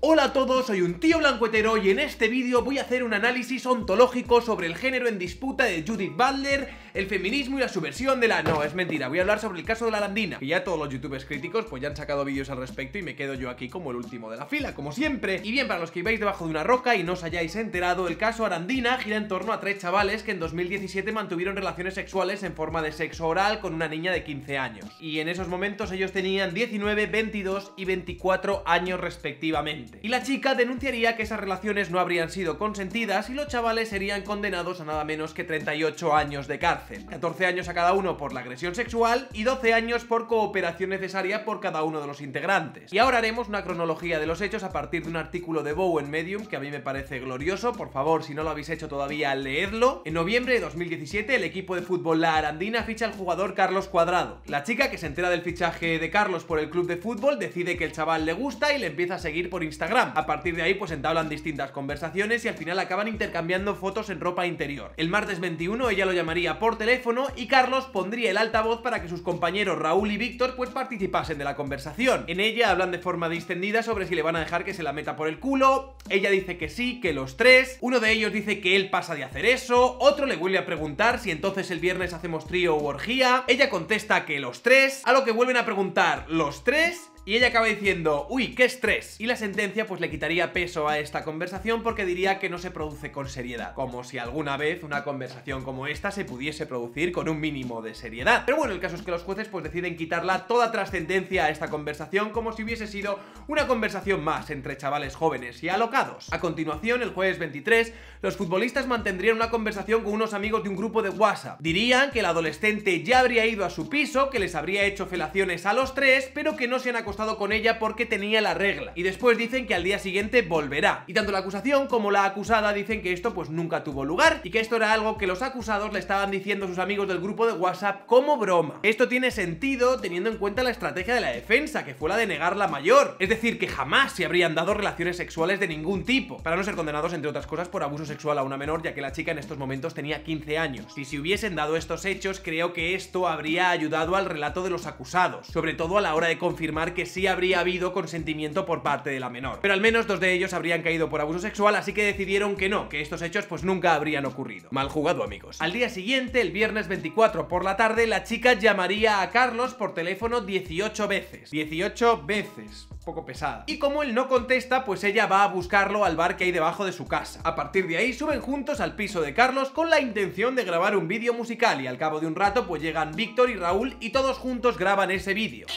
Hola a todos, soy un tío blancuetero y en este vídeo voy a hacer un análisis ontológico sobre el género en disputa de Judith Butler, el feminismo y la subversión de la... No, es mentira, voy a hablar sobre el caso de La Arandina, que ya todos los youtubers críticos pues ya han sacado vídeos al respecto y me quedo yo aquí como el último de la fila, como siempre. Y bien, para los que ibais debajo de una roca y no os hayáis enterado, el caso Arandina gira en torno a tres chavales que en 2017 mantuvieron relaciones sexuales en forma de sexo oral con una niña de 15 años. Y en esos momentos ellos tenían 19, 22 y 24 años respectivamente. Y la chica denunciaría que esas relaciones no habrían sido consentidas y los chavales serían condenados a nada menos que 38 años de cárcel, 14 años a cada uno por la agresión sexual y 12 años por cooperación necesaria por cada uno de los integrantes. Y ahora haremos una cronología de los hechos a partir de un artículo de Bou en Medium que a mí me parece glorioso. Por favor, si no lo habéis hecho todavía, leedlo. En noviembre de 2017, el equipo de fútbol La Arandina ficha al jugador Carlos Cuadrado. La chica, que se entera del fichaje de Carlos por el club de fútbol, decide que el chaval le gusta y le empieza a seguir por Instagram. A partir de ahí pues entablan distintas conversaciones y al final acaban intercambiando fotos en ropa interior. El martes 21 ella lo llamaría por teléfono y Carlos pondría el altavoz para que sus compañeros Raúl y Víctor pues participasen de la conversación. En ella hablan de forma distendida sobre si le van a dejar que se la meta por el culo. Ella dice que sí, que los tres. Uno de ellos dice que él pasa de hacer eso. Otro le vuelve a preguntar si entonces el viernes hacemos trío u orgía. Ella contesta que los tres, a lo que vuelven a preguntar ¿los tres? Y ella acaba diciendo, uy, qué estrés. Y la sentencia pues le quitaría peso a esta conversación porque diría que no se produce con seriedad. Como si alguna vez una conversación como esta se pudiese producir con un mínimo de seriedad. Pero bueno, el caso es que los jueces pues deciden quitarla toda trascendencia a esta conversación como si hubiese sido una conversación más entre chavales jóvenes y alocados. A continuación, el jueves 23, los futbolistas mantendrían una conversación con unos amigos de un grupo de WhatsApp. Dirían que el adolescente ya habría ido a su piso, que les habría hecho felaciones a los tres, pero que no se han acostumbrado con ella porque tenía la regla, y después dicen que al día siguiente volverá. Y tanto la acusación como la acusada dicen que esto pues nunca tuvo lugar y que esto era algo que los acusados le estaban diciendo a sus amigos del grupo de WhatsApp como broma. Esto tiene sentido teniendo en cuenta la estrategia de la defensa, que fue la de negar la mayor, es decir, que jamás se habrían dado relaciones sexuales de ningún tipo, para no ser condenados entre otras cosas por abuso sexual a una menor, ya que la chica en estos momentos tenía 15 años. Y si hubiesen dado estos hechos, creo que esto habría ayudado al relato de los acusados, sobre todo a la hora de confirmar que sí habría habido consentimiento por parte de la menor. Pero al menos dos de ellos habrían caído por abuso sexual, así que decidieron que no, que estos hechos pues nunca habrían ocurrido. Mal jugado, amigos. Al día siguiente, el viernes 24 por la tarde, la chica llamaría a Carlos por teléfono 18 veces. 18 veces. Poco pesada. Y como él no contesta, pues ella va a buscarlo al bar que hay debajo de su casa. A partir de ahí suben juntos al piso de Carlos con la intención de grabar un vídeo musical, y al cabo de un rato pues llegan Víctor y Raúl y todos juntos graban ese vídeo.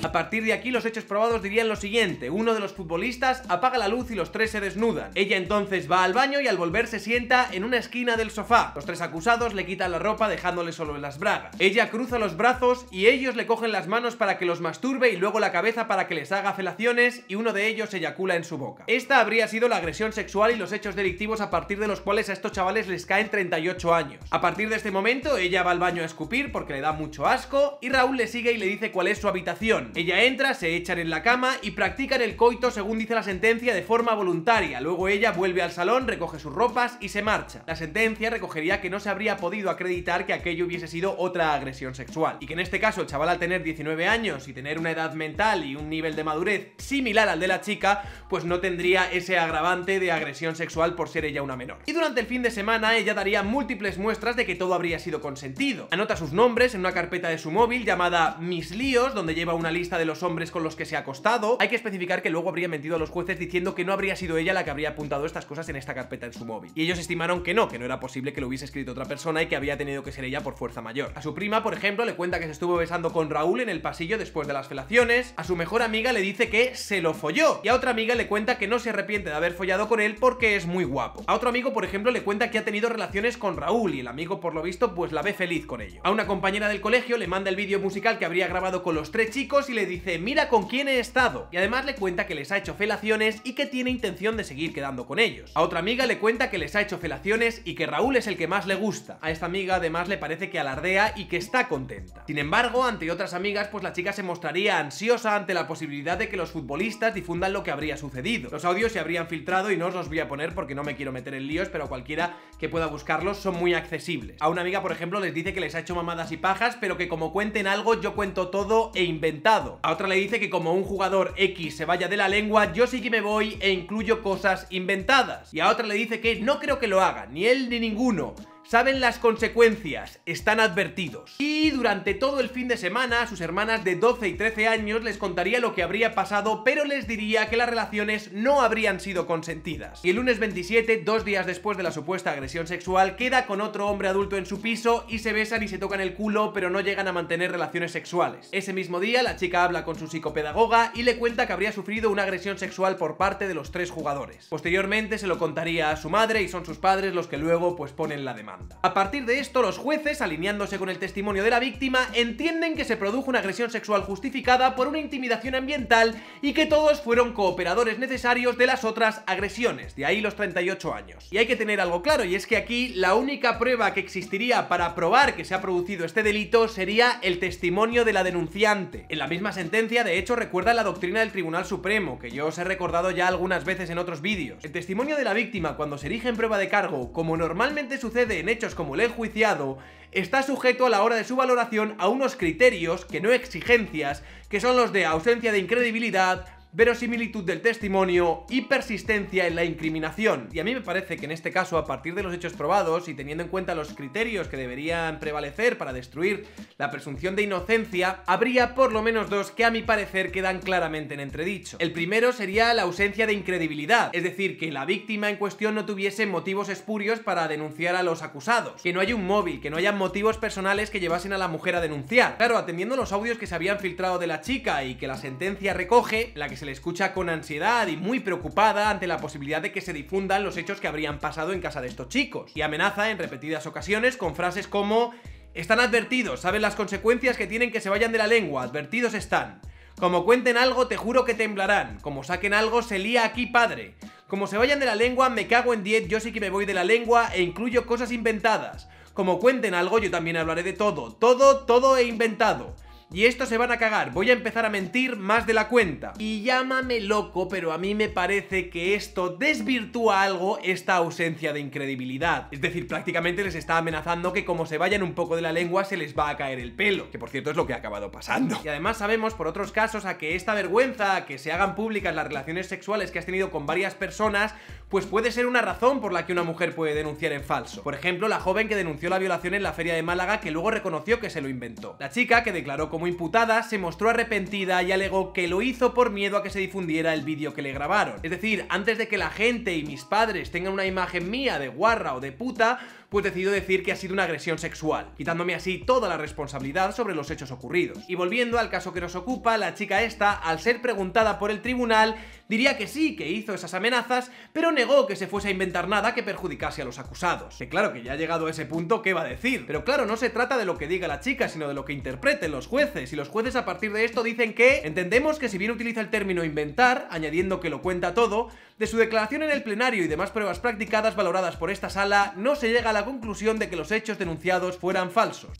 A partir de aquí, los hechos probados dirían lo siguiente. Uno de los futbolistas apaga la luz y los tres se desnudan. Ella entonces va al baño y al volver se sienta en una esquina del sofá. Los tres acusados le quitan la ropa dejándole solo en las bragas. Ella cruza los brazos y ellos le cogen las manos para que los masturbe y luego la cabeza para que les haga felaciones, y uno de ellos eyacula en su boca. Esta habría sido la agresión sexual y los hechos delictivos a partir de los cuales a estos chavales les caen 38 años. A partir de este momento, ella va al baño a escupir porque le da mucho asco y Raúl le sigue y le dice cuál es su habitación. Ella entra, se echan en la cama y practican el coito según dice la sentencia de forma voluntaria. Luego ella vuelve al salón, recoge sus ropas y se marcha. La sentencia recogería que no se habría podido acreditar que aquello hubiese sido otra agresión sexual, y que en este caso el chaval, al tener 19 años y tener una edad mental y un nivel de madurez similar al de la chica, pues no tendría ese agravante de agresión sexual por ser ella una menor. Y durante el fin de semana ella daría múltiples muestras de que todo habría sido consentido. Anota sus nombres en una carpeta de su móvil llamada Mis Líos, donde lleva una lista de los hombres con los que se ha acostado. Hay que especificar que luego habría mentido a los jueces diciendo que no habría sido ella la que habría apuntado estas cosas en esta carpeta en su móvil, y ellos estimaron que no era posible que lo hubiese escrito otra persona y que había tenido que ser ella por fuerza mayor. A su prima, por ejemplo, le cuenta que se estuvo besando con Raúl en el pasillo después de las felaciones. A su mejor amiga le dice que se lo folló, y a otra amiga le cuenta que no se arrepiente de haber follado con él porque es muy guapo. A otro amigo, por ejemplo, le cuenta que ha tenido relaciones con Raúl y el amigo, por lo visto, pues la ve feliz con ello. A una compañera del colegio le manda el vídeo musical que habría grabado con los tres chicos y le dice: mira con quién he estado. Y además le cuenta que les ha hecho felaciones y que tiene intención de seguir quedando con ellos. A otra amiga le cuenta que les ha hecho felaciones y que Raúl es el que más le gusta. A esta amiga además le parece que alardea y que está contenta. Sin embargo, ante otras amigas, pues la chica se mostraría ansiosa ante la posibilidad de que los futbolistas difundan lo que habría sucedido. Los audios se habrían filtrado y no os los voy a poner porque no me quiero meter en líos, pero cualquiera que pueda buscarlos son muy accesibles. A una amiga, por ejemplo, les dice que les ha hecho mamadas y pajas, pero que como cuenten algo, yo cuento todo e inventado. A otra le dice que como un jugador X se vaya de la lengua, yo sí que me voy e incluyo cosas inventadas. Y a otra le dice que no creo que lo haga, ni él ni ninguno. Saben las consecuencias, están advertidos. Y durante todo el fin de semana, sus hermanas de 12 y 13 años les contaría lo que habría pasado, pero les diría que las relaciones no habrían sido consentidas. Y el lunes 27, 2 días después de la supuesta agresión sexual, queda con otro hombre adulto en su piso y se besan y se tocan el culo, pero no llegan a mantener relaciones sexuales. Ese mismo día, la chica habla con su psicopedagoga y le cuenta que habría sufrido una agresión sexual por parte de los 3 jugadores. Posteriormente se lo contaría a su madre y son sus padres los que luego pues ponen la demanda. A partir de esto, los jueces, alineándose con el testimonio de la víctima, entienden que se produjo una agresión sexual justificada por una intimidación ambiental y que todos fueron cooperadores necesarios de las otras agresiones, de ahí los 38 años. Y hay que tener algo claro, y es que aquí la única prueba que existiría para probar que se ha producido este delito sería el testimonio de la denunciante. En la misma sentencia, de hecho, recuerda la doctrina del Tribunal Supremo, que yo os he recordado ya algunas veces en otros vídeos. El testimonio de la víctima, cuando se erige en prueba de cargo, como normalmente sucede en hechos como el enjuiciado, está sujeto a la hora de su valoración a unos criterios, que no exigencias, que son los de ausencia de incredibilidad, verosimilitud del testimonio y persistencia en la incriminación. Y a mí me parece que en este caso, a partir de los hechos probados y teniendo en cuenta los criterios que deberían prevalecer para destruir la presunción de inocencia, habría por lo menos 2 que a mi parecer quedan claramente en entredicho. El primero sería la ausencia de incredibilidad, es decir, que la víctima en cuestión no tuviese motivos espurios para denunciar a los acusados, que no haya un móvil, que no hayan motivos personales que llevasen a la mujer a denunciar. Claro, atendiendo los audios que se habían filtrado de la chica y que la sentencia recoge, la que se le escucha con ansiedad y muy preocupada ante la posibilidad de que se difundan los hechos que habrían pasado en casa de estos chicos. Y amenaza en repetidas ocasiones con frases como: están advertidos, saben las consecuencias que tienen que se vayan de la lengua, advertidos están. Como cuenten algo, te juro que temblarán. Como saquen algo, se lía aquí, padre. Como se vayan de la lengua, me cago en 10, yo sí que me voy de la lengua e incluyo cosas inventadas. Como cuenten algo, yo también hablaré de todo, todo he inventado. Y estos se van a cagar, voy a empezar a mentir más de la cuenta. Y llámame loco, pero a mí me parece que esto desvirtúa algo esta ausencia de incredibilidad. Es decir, prácticamente les está amenazando que como se vayan un poco de la lengua se les va a caer el pelo, que por cierto es lo que ha acabado pasando. Y además sabemos por otros casos a que esta vergüenza, a que se hagan públicas las relaciones sexuales que has tenido con varias personas, pues puede ser una razón por la que una mujer puede denunciar en falso. Por ejemplo, la joven que denunció la violación en la feria de Málaga, que luego reconoció que se lo inventó. La chica, que declaró como imputada, se mostró arrepentida y alegó que lo hizo por miedo a que se difundiera el vídeo que le grabaron. Es decir, antes de que la gente y mis padres tengan una imagen mía de guarra o de puta, pues decido decir que ha sido una agresión sexual, quitándome así toda la responsabilidad sobre los hechos ocurridos. Y volviendo al caso que nos ocupa, la chica esta, al ser preguntada por el tribunal, diría que sí, que hizo esas amenazas, pero negó que se fuese a inventar nada que perjudicase a los acusados. Que claro, que ya ha llegado a ese punto, ¿qué va a decir? Pero claro, no se trata de lo que diga la chica, sino de lo que interpreten los jueces. Y los jueces a partir de esto dicen que entendemos que si bien utiliza el término inventar, añadiendo que lo cuenta todo, de su declaración en el plenario y demás pruebas practicadas valoradas por esta sala, no se llega a la conclusión de que los hechos denunciados fueran falsos.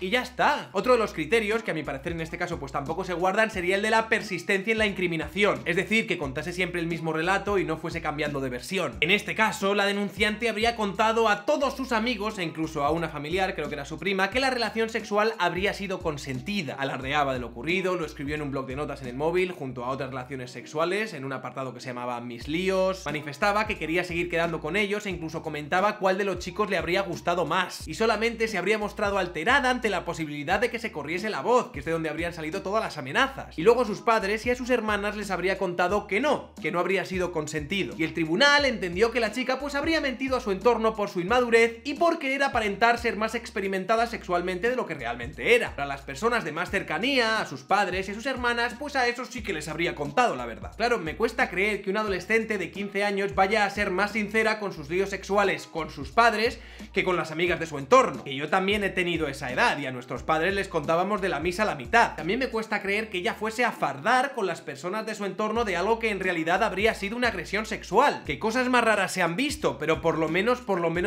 Y ya está. Otro de los criterios, que a mi parecer en este caso pues tampoco se guardan, sería el de la persistencia en la incriminación. Es decir, que contase siempre el mismo relato y no fuese cambiando de versión. En este caso, la denunciante habría contado a todos sus amigos, e incluso a una familiar, creo que era su prima, que la relación sexual habría sido consentida. Alardeaba de lo ocurrido, lo escribió en un blog de notas en el móvil, junto a otras relaciones sexuales, en un apartado que se llamaba Mis Líos. Manifestaba que quería seguir quedando con ellos e incluso comentaba cuál de los chicos le habría gustado más. Y solamente se habría mostrado alterada ante la posibilidad de que se corriese la voz, que es de donde habrían salido todas las amenazas. Y luego a sus padres y a sus hermanas les habría contado que no habría sido consentido. Y el tribunal entendió que la chica pues habría mentido a su entorno por su inmadurez y por querer aparentar ser más experimentada sexualmente de lo que realmente era. Para las personas de más cercanía, a sus padres y a sus hermanas, pues a esos sí que les habría contado la verdad. Claro, me cuesta creer que un adolescente de 15 años vaya a ser más sincera con sus líos sexuales con sus padres que con las amigas de su entorno, que yo también he tenido esa edad. y a nuestros padres les contábamos de la misa a la mitad. También me cuesta creer que ella fuese a fardar con las personas de su entorno de algo que en realidad habría sido una agresión sexual. Que cosas más raras se han visto, pero por lo menos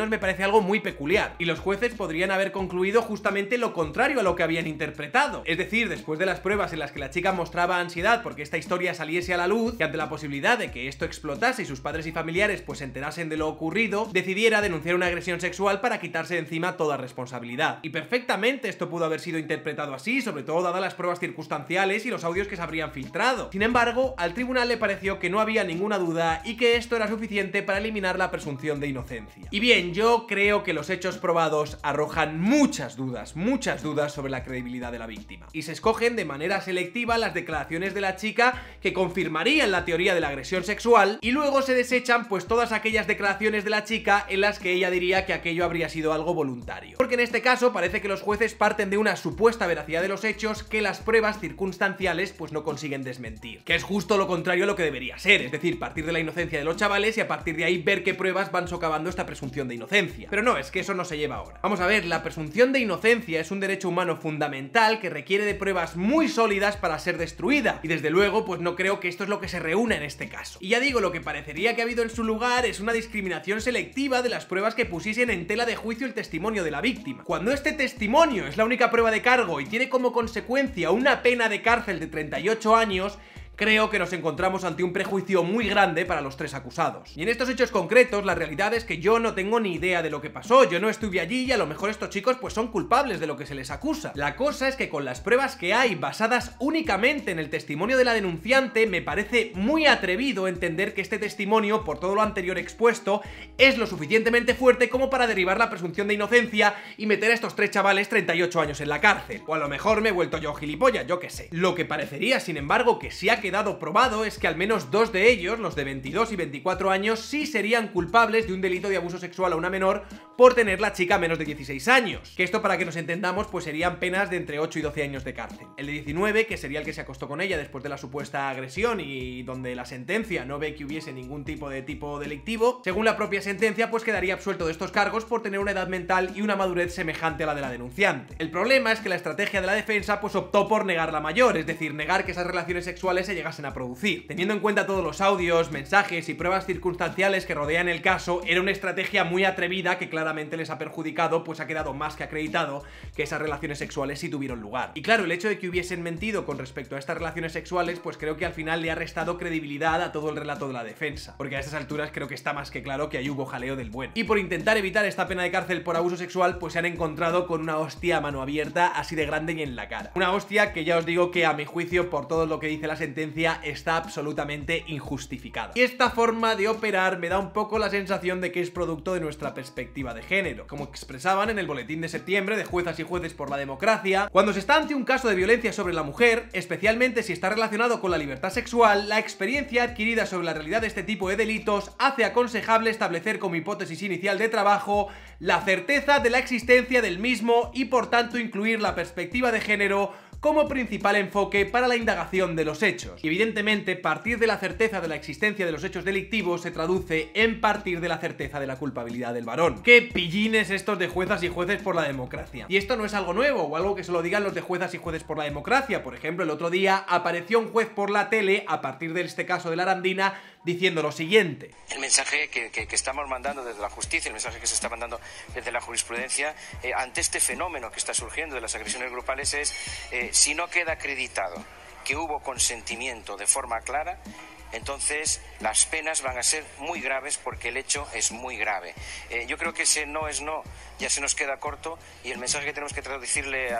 me parece algo muy peculiar. Y los jueces podrían haber concluido justamente lo contrario a lo que habían interpretado. Es decir, después de las pruebas en las que la chica mostraba ansiedad porque esta historia saliese a la luz, que ante la posibilidad de que esto explotase y sus padres y familiares pues se enterasen de lo ocurrido, decidiera denunciar una agresión sexual para quitarse de encima toda responsabilidad. Y perfectamente esto pudo haber sido interpretado así, sobre todo dadas las pruebas circunstanciales y los audios que se habrían filtrado. Sin embargo, al tribunal le pareció que no había ninguna duda y que esto era suficiente para eliminar la presunción de inocencia. Y bien, yo creo que los hechos probados arrojan muchas dudas sobre la credibilidad de la víctima. Y se escogen de manera selectiva las declaraciones de la chica que confirmarían la teoría de la agresión sexual y luego se desechan pues todas aquellas declaraciones de la chica en las que ella diría que aquello habría sido algo voluntario. Porque en este caso parece que los jueces parten de una supuesta veracidad de los hechos que las pruebas circunstanciales pues no consiguen desmentir. Que es justo lo contrario a lo que debería ser, es decir, partir de la inocencia de los chavales y a partir de ahí ver qué pruebas van socavando esta presunción de inocencia. Pero no, es que eso no se lleva ahora. Vamos a ver, la presunción de inocencia es un derecho humano fundamental que requiere de pruebas muy sólidas para ser destruida. Y desde luego pues no creo que esto es lo que se reúna en este caso. Y ya digo, lo que parecería que ha habido en su lugar es una discriminación selectiva de las pruebas que pusiesen en tela de juicio el testimonio de la víctima. Cuando este testimonio es la única prueba de cargo y tiene como consecuencia una pena de cárcel de 38 años, creo que nos encontramos ante un prejuicio muy grande para los tres acusados. Y en estos hechos concretos, la realidad es que yo no tengo ni idea de lo que pasó, yo no estuve allí y a lo mejor estos chicos pues son culpables de lo que se les acusa. La cosa es que con las pruebas que hay basadas únicamente en el testimonio de la denunciante, me parece muy atrevido entender que este testimonio, por todo lo anterior expuesto, es lo suficientemente fuerte como para derivar la presunción de inocencia y meter a estos tres chavales 38 años en la cárcel. O a lo mejor me he vuelto yo gilipollas, yo qué sé. Lo que parecería, sin embargo, que sí ha quedado probado es que al menos dos de ellos, los de 22 y 24 años, sí serían culpables de un delito de abuso sexual a una menor por tener la chica menos de 16 años. Que esto, para que nos entendamos, pues serían penas de entre 8 y 12 años de cárcel. El de 19, que sería el que se acostó con ella después de la supuesta agresión y donde la sentencia no ve que hubiese ningún tipo delictivo, según la propia sentencia pues quedaría absuelto de estos cargos por tener una edad mental y una madurez semejante a la de la denunciante. El problema es que la estrategia de la defensa pues optó por negar la mayor, es decir, negar que esas relaciones sexuales se llegasen a producir. Teniendo en cuenta todos los audios, mensajes y pruebas circunstanciales que rodean el caso, era una estrategia muy atrevida que claramente les ha perjudicado, pues ha quedado más que acreditado que esas relaciones sexuales sí tuvieron lugar. Y claro, el hecho de que hubiesen mentido con respecto a estas relaciones sexuales, pues creo que al final le ha restado credibilidad a todo el relato de la defensa, porque a estas alturas creo que está más que claro que ahí hubo jaleo del bueno. Y por intentar evitar esta pena de cárcel por abuso sexual, pues se han encontrado con una hostia a mano abierta, así de grande y en la cara. Una hostia que ya os digo que a mi juicio, por todo lo que dice la sentencia, está absolutamente injustificada. Y esta forma de operar me da un poco la sensación de que es producto de nuestra perspectiva de género. Como expresaban en el boletín de septiembre de Juezas y Jueces por la Democracia, cuando se está ante un caso de violencia sobre la mujer, especialmente si está relacionado con la libertad sexual, la experiencia adquirida sobre la realidad de este tipo de delitos hace aconsejable establecer como hipótesis inicial de trabajo la certeza de la existencia del mismo y por tanto incluir la perspectiva de género como principal enfoque para la indagación de los hechos. Y evidentemente, partir de la certeza de la existencia de los hechos delictivos se traduce en partir de la certeza de la culpabilidad del varón. ¡Qué pillines estos de Juezas y Jueces por la Democracia! Y esto no es algo nuevo, o algo que solo digan los de Juezas y Jueces por la Democracia. Por ejemplo, el otro día apareció un juez por la tele, a partir de este caso de La Arandina, diciendo lo siguiente. El mensaje que estamos mandando desde la justicia, el mensaje que se está mandando desde la jurisprudencia, ante este fenómeno que está surgiendo de las agresiones grupales es... si no queda acreditado que hubo consentimiento de forma clara, entonces las penas van a ser muy graves porque el hecho es muy grave. Yo creo que ese no es no, ya se nos queda corto, y el mensaje que tenemos que transmitirle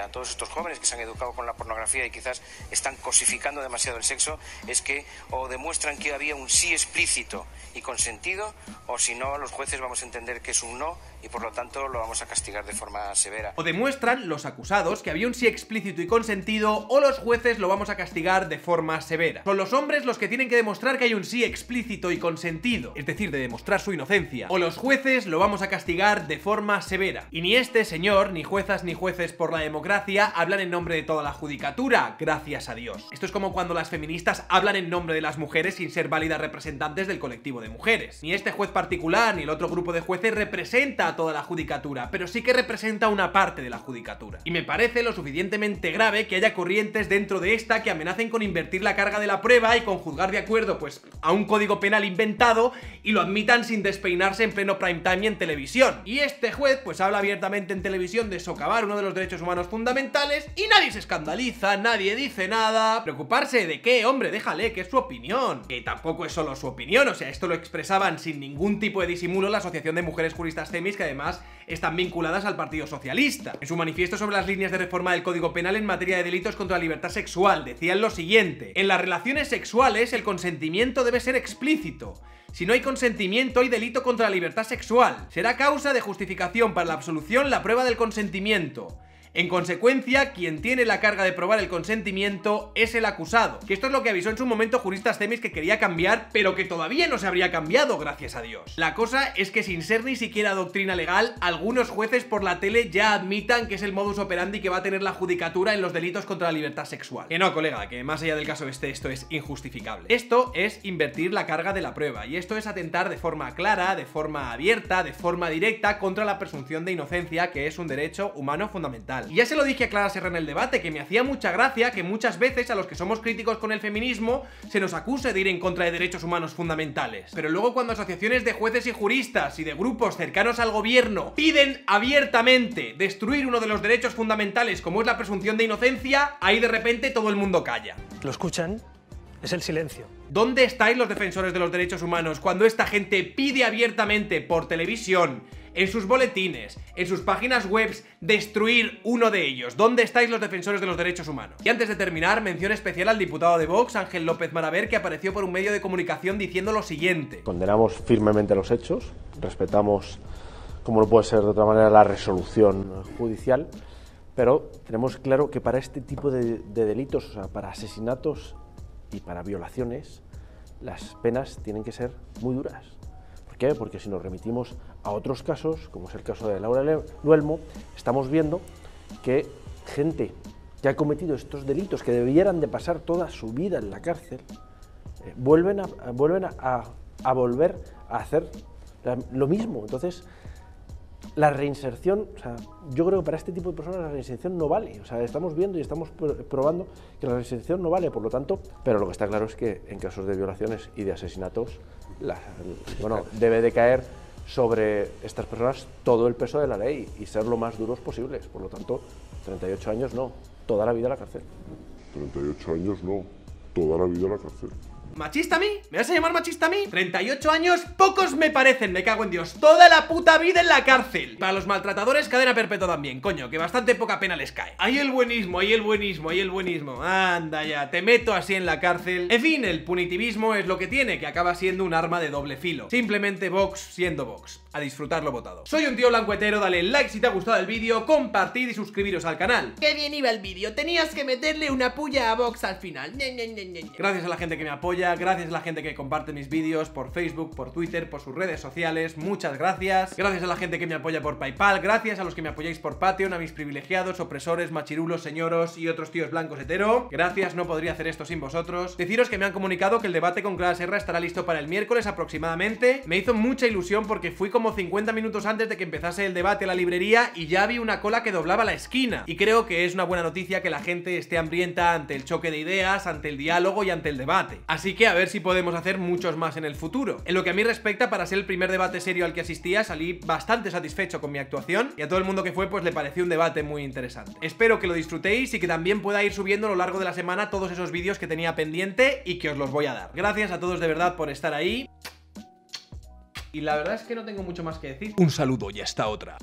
a todos estos jóvenes que se han educado con la pornografía y quizás están cosificando demasiado el sexo es que o demuestran que había un sí explícito y consentido, o si no los jueces vamos a entender que es un no y por lo tanto lo vamos a castigar de forma severa. O demuestran los acusados que había un sí explícito y consentido, o los jueces lo vamos a castigar de forma severa. Son los hombres los que tienen que demostrar que hay un sí explícito y consentido, es decir, de demostrar su inocencia, o los jueces lo vamos a castigar de forma severa. Y ni este señor, ni Juezas ni Jueces por la Democracia hablan en nombre de toda la judicatura, gracias a Dios. Esto es como cuando las feministas hablan en nombre de las mujeres sin ser válidas representantes del colectivo de mujeres. Ni este juez particular ni el otro grupo de jueces representa representa a toda la judicatura, pero sí que representa una parte de la judicatura. Y me parece lo suficientemente grave que haya corrientes dentro de esta que amenacen con invertir la carga de la prueba y con juzgar de acuerdo, pues, a un código penal inventado y lo admitan sin despeinarse en pleno prime time y en televisión. Y este juez, pues, habla abiertamente en televisión de socavar uno de los derechos humanos fundamentales y nadie se escandaliza, nadie dice nada. ¿Preocuparse de qué? Hombre, déjale, que es su opinión. Que tampoco es solo su opinión, o sea, esto lo expresaban sin ningún tipo de disimulo la Asociación de Mujeres Juristas Themis, que además están vinculadas al Partido Socialista. En su manifiesto sobre las líneas de reforma del Código Penal en materia de delitos contra la libertad sexual, decían lo siguiente: en las relaciones sexuales el consentimiento debe ser explícito. Si no hay consentimiento, hay delito contra la libertad sexual. Será causa de justificación para la absolución la prueba del consentimiento. En consecuencia, quien tiene la carga de probar el consentimiento es el acusado. Que esto es lo que avisó en su momento Juristas Themis que quería cambiar, pero que todavía no se habría cambiado, gracias a Dios. La cosa es que sin ser ni siquiera doctrina legal, algunos jueces por la tele ya admitan que es el modus operandi que va a tener la judicatura en los delitos contra la libertad sexual. Que no, colega, que más allá del caso este, esto es injustificable. Esto es invertir la carga de la prueba, y esto es atentar de forma clara, de forma abierta, de forma directa contra la presunción de inocencia, que es un derecho humano fundamental. Y ya se lo dije a Clara Serra en el debate, que me hacía mucha gracia que muchas veces a los que somos críticos con el feminismo se nos acuse de ir en contra de derechos humanos fundamentales. Pero luego cuando asociaciones de jueces y juristas y de grupos cercanos al gobierno piden abiertamente destruir uno de los derechos fundamentales como es la presunción de inocencia, ahí de repente todo el mundo calla. ¿Lo escuchan? Es el silencio. ¿Dónde estáis los defensores de los derechos humanos cuando esta gente pide abiertamente por televisión, en sus boletines, en sus páginas web, destruir uno de ellos? ¿Dónde estáis los defensores de los derechos humanos? Y antes de terminar, mención especial al diputado de Vox, Ángel López Maraver, que apareció por un medio de comunicación diciendo lo siguiente: condenamos firmemente los hechos, respetamos, como no puede ser de otra manera, la resolución judicial, pero tenemos claro que para este tipo de delitos, o sea, para asesinatos y para violaciones, las penas tienen que ser muy duras. ¿Por qué? Porque si nos remitimos a otros casos, como es el caso de Laura Luelmo, estamos viendo que gente que ha cometido estos delitos, que debieran de pasar toda su vida en la cárcel, vuelven a hacer lo mismo. Entonces, la reinserción, o sea, yo creo que para este tipo de personas la reinserción no vale. O sea, estamos viendo y estamos probando que la reinserción no vale, por lo tanto. Pero lo que está claro es que en casos de violaciones y de asesinatos, debe de caer sobre estas personas todo el peso de la ley y ser lo más duros posibles. Por lo tanto, 38 años no, toda la vida a la cárcel. 38 años no, toda la vida a la cárcel. ¿Machista a mí? ¿Me vas a llamar machista a mí? 38 años, pocos me parecen, me cago en Dios. Toda la puta vida en la cárcel. Para los maltratadores, cadena perpetua también, coño, que bastante poca pena les cae. Ahí el buenismo, ahí el buenismo, ahí el buenismo. Anda ya, te meto así en la cárcel. En fin, el punitivismo es lo que tiene, que acaba siendo un arma de doble filo. Simplemente Vox siendo Vox. A disfrutar lo votado. Soy un tío blancuetero, dale like si te ha gustado el vídeo, compartid y suscribiros al canal. ¡Qué bien iba el vídeo! Tenías que meterle una puya a Vox al final. Gracias a la gente que me apoya, gracias a la gente que comparte mis vídeos por Facebook, por Twitter, por sus redes sociales, muchas gracias. Gracias a la gente que me apoya por PayPal, gracias a los que me apoyáis por Patreon, a mis privilegiados, opresores, machirulos, señoros y otros tíos blancos hetero. Gracias, no podría hacer esto sin vosotros. Deciros que me han comunicado que el debate con Clara Serra estará listo para el miércoles aproximadamente. Me hizo mucha ilusión porque fui como 50 minutos antes de que empezase el debate a la librería y ya vi una cola que doblaba la esquina. Y creo que es una buena noticia que la gente esté hambrienta ante el choque de ideas, ante el diálogo y ante el debate. Así que a ver si podemos hacer muchos más en el futuro. En lo que a mí respecta, para ser el primer debate serio al que asistía, salí bastante satisfecho con mi actuación y a todo el mundo que fue pues le pareció un debate muy interesante. Espero que lo disfrutéis y que también pueda ir subiendo a lo largo de la semana todos esos vídeos que tenía pendiente y que os los voy a dar. Gracias a todos de verdad por estar ahí y la verdad es que no tengo mucho más que decir. Un saludo y hasta otra.